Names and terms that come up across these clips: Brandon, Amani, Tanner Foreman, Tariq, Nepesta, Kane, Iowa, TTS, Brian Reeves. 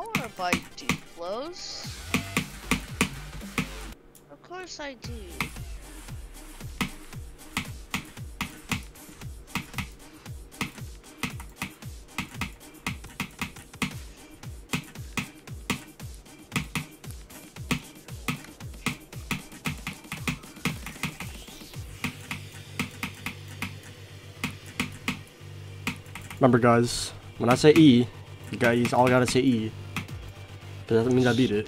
now, or if I do close? Of course I do. Remember guys, when I say E, you guys all gotta say E. But that doesn't mean I beat it.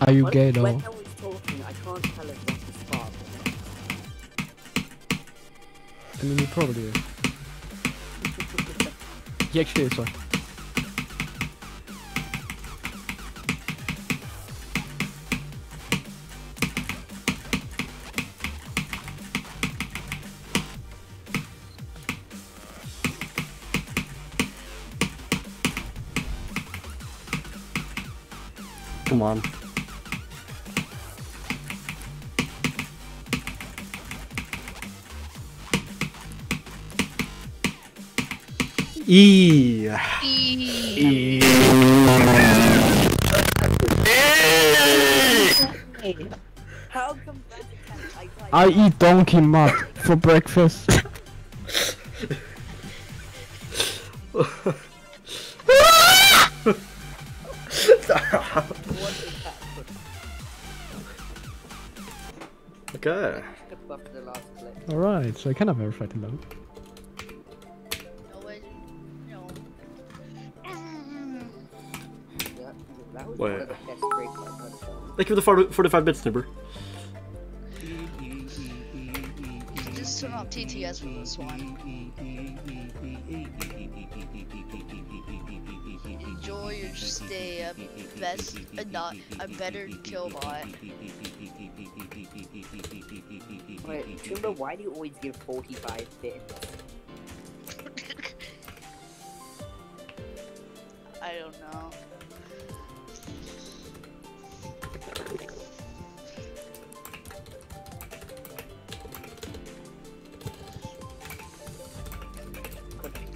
Are you gay though? When I was talking, I can't tell if that's his father. I mean, he probably is. He actually is one. Come on. E. E. How come I eat donkey mud for breakfast? Okay. Alright, so I kind of verified it though. Wait. Thank you for the 45 bits, Snipper. Just turn off TTS for this one. Enjoy your stay at best, not a better kill bot. Wait, Timber, why do you always give 45 bits? I don't know.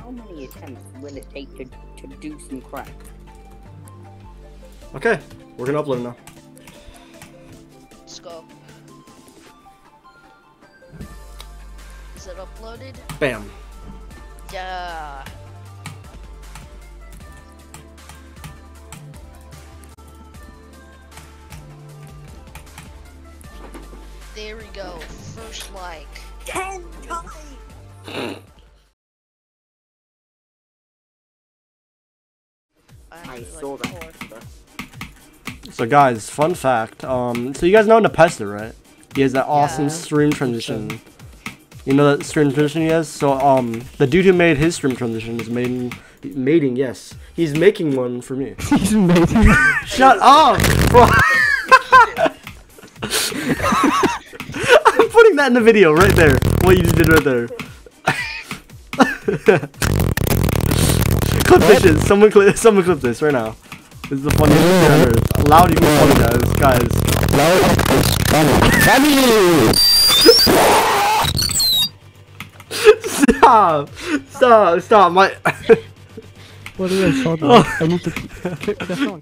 How many attempts will it take to do some crap? Okay, we're gonna upload now. Let's go. Is it uploaded? Bam. Yeah. There we go. First like. 10 times! I saw that. So guys, fun fact. So you guys know Nepesta, right? He has that awesome stream transition. You know that stream transition he has? So, the dude who made his stream transition is mating, yes. He's making one for me. He's mating. Shut up, bro. I'm putting that in the video right there. What you just did right there. Clip this shit. Someone clip this right now. This is the funniest thing I've heard. Loud equals funny, guys. Loud equals funny. Stop! Stop! Stop! My. What is that song? I need to clip that song.